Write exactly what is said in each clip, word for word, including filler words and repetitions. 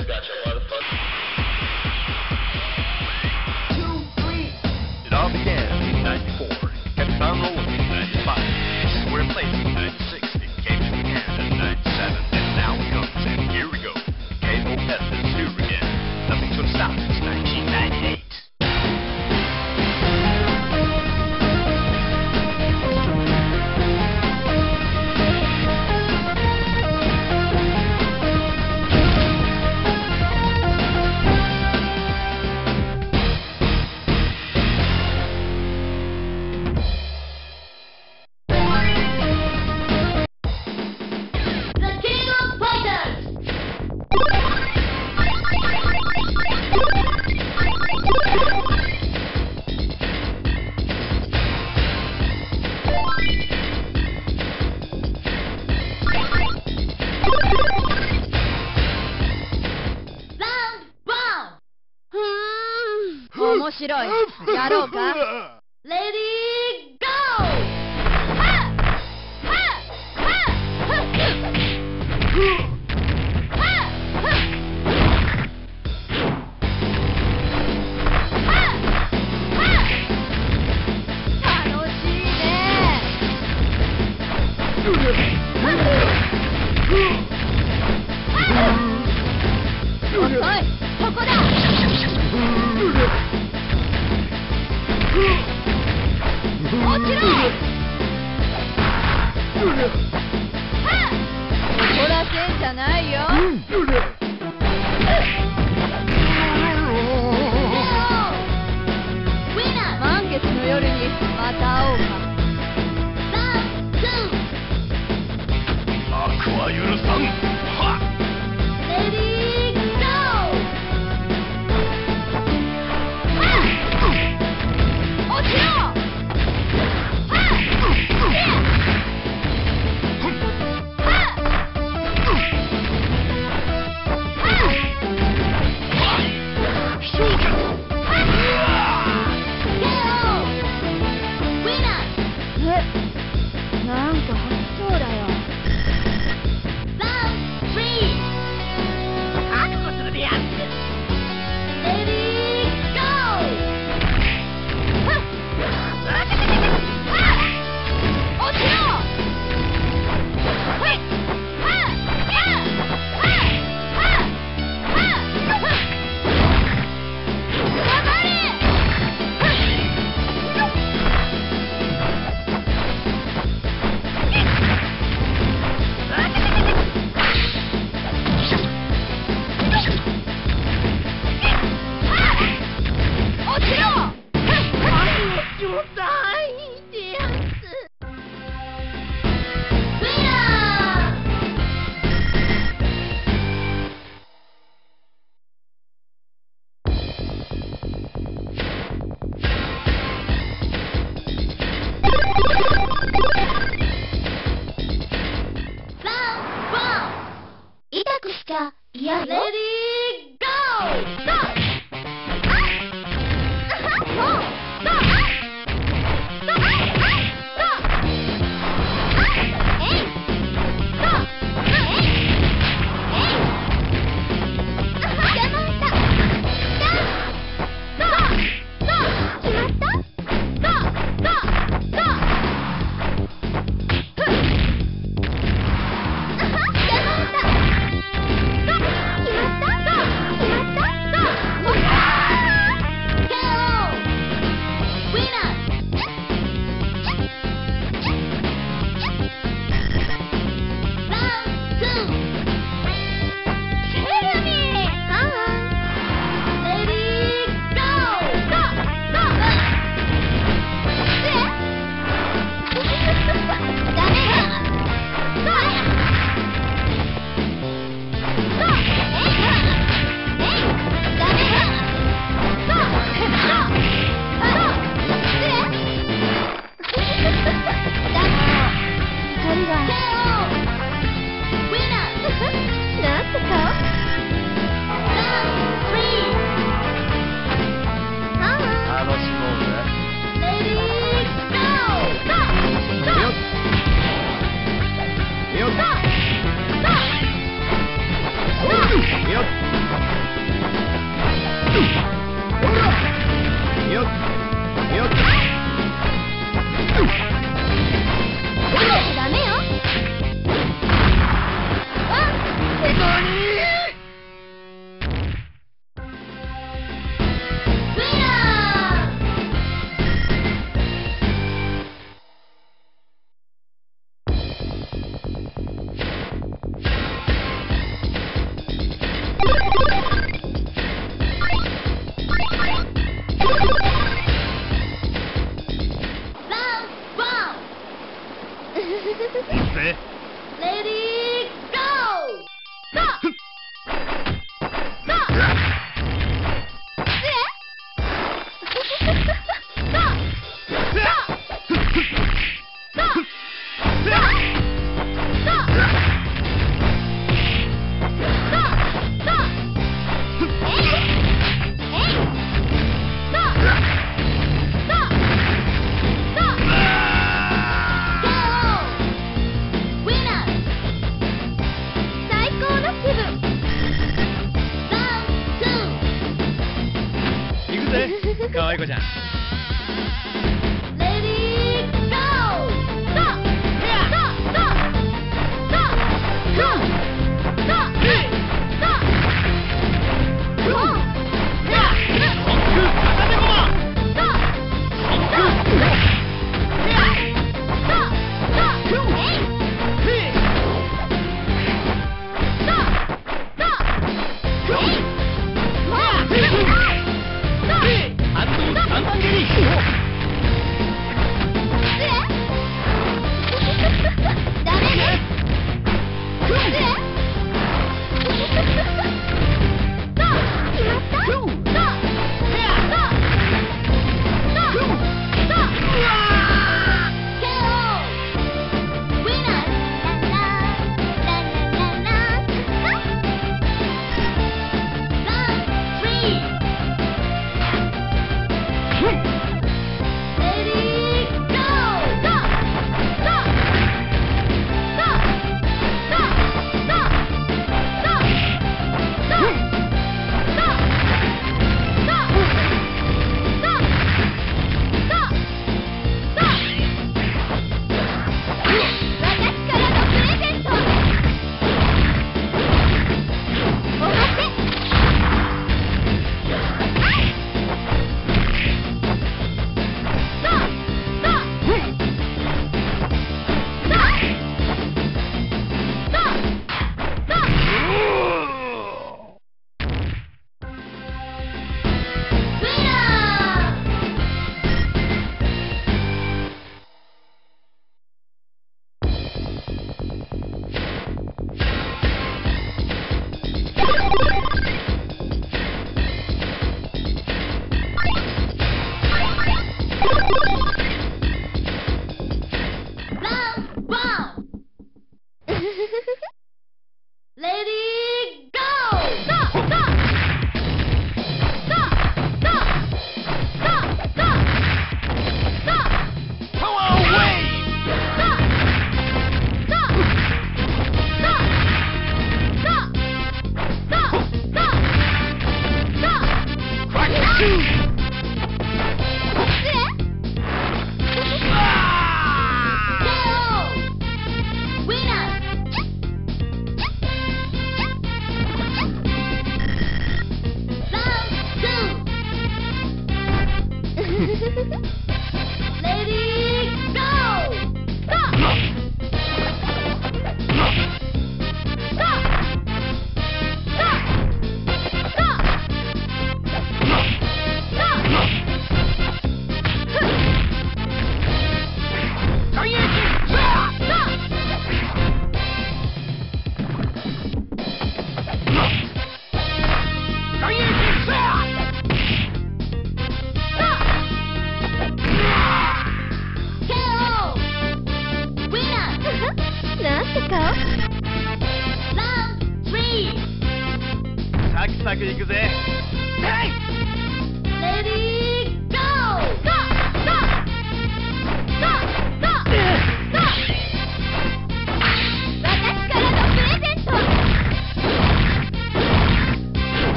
Still got your motherfucker. Two, three. It all began in eighteen ninety-four. Kept on rolling in ninety-five. Square plates in ninety-six. It came to Canada in ninety-seven. And now it comes, and here we go. K O F is here again. Nothing's gonna stop us. Ready? Lady, go! Stop!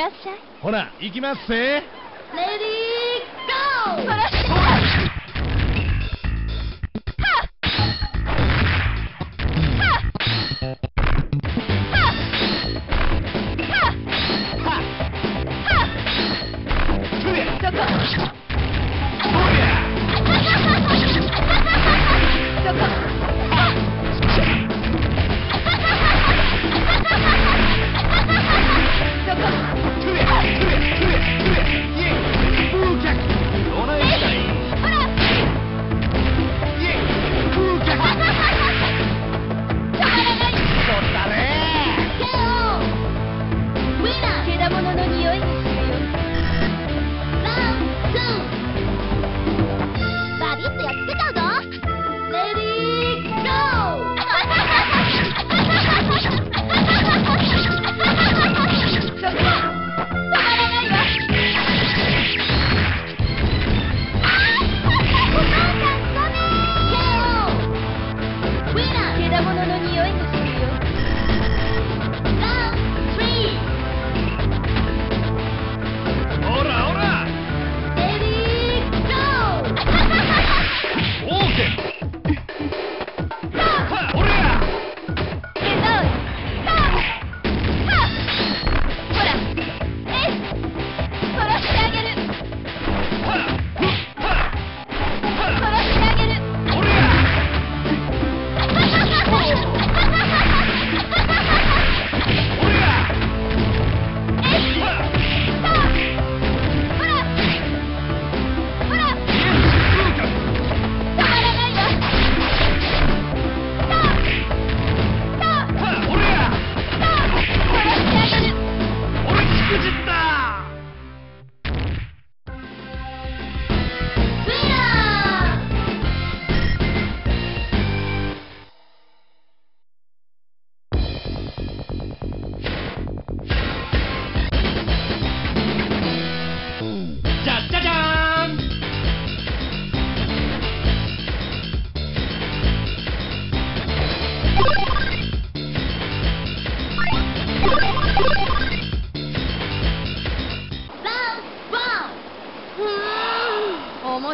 らっしゃい。ほな行きますぜ。レディーゴー。そらして。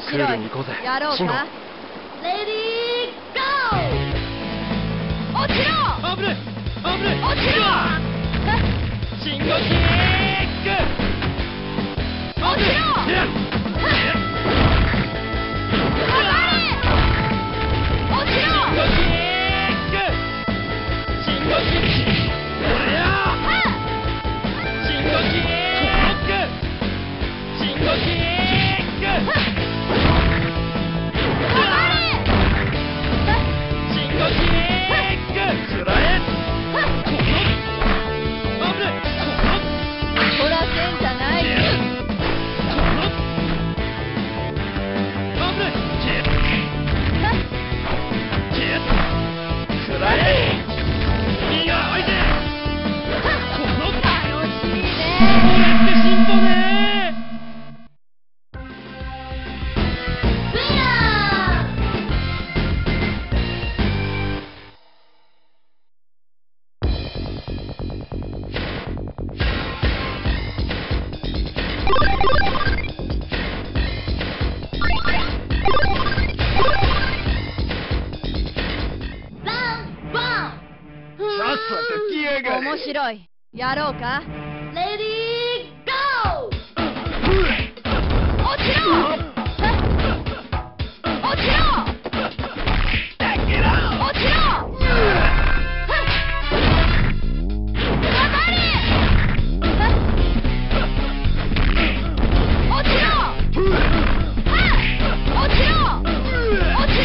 クールに行こうぜ。やろうか。レディーゴー。落ちろ。危ない危ない。落ちろ。シンゴキック。落ちろ。落ちろ。シンゴキック。シンゴキック。面白い。やろうか。レディーゴー。落ちろ。落ちろ。落ちろ。かかれ。落ちろ。落ちろ。落ちろ。落ちろ。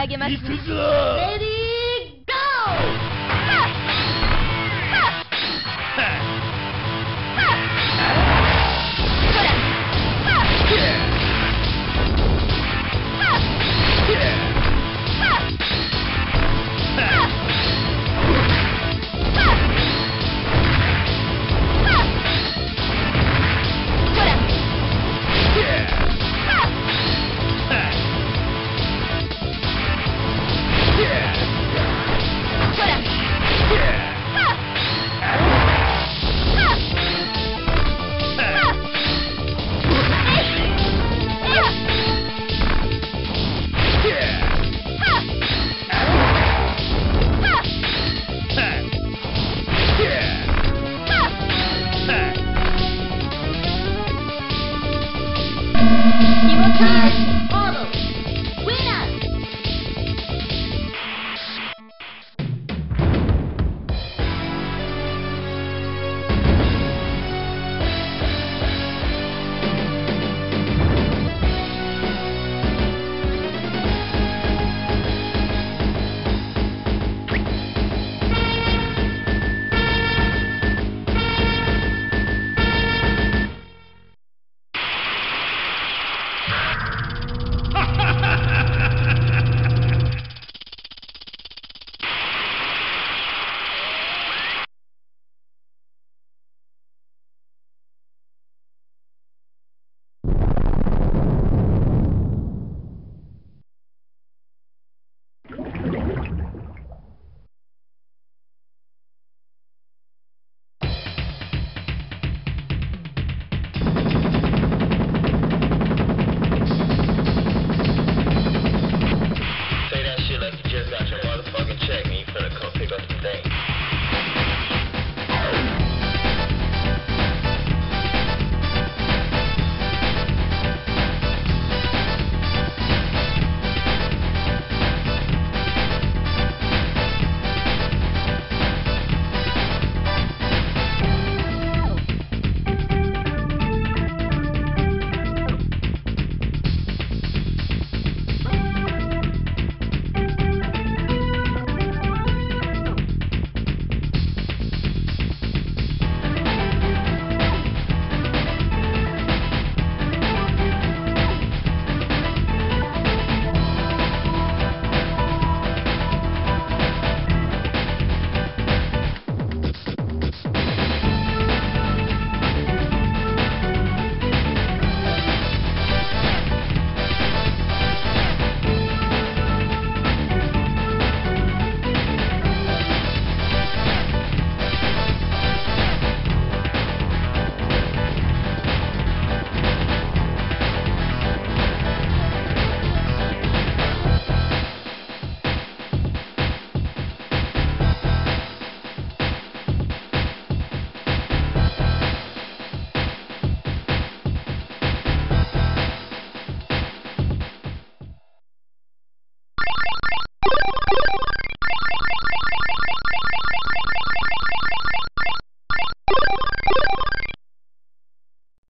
あげます。行くぞ。レディーゴー。Time!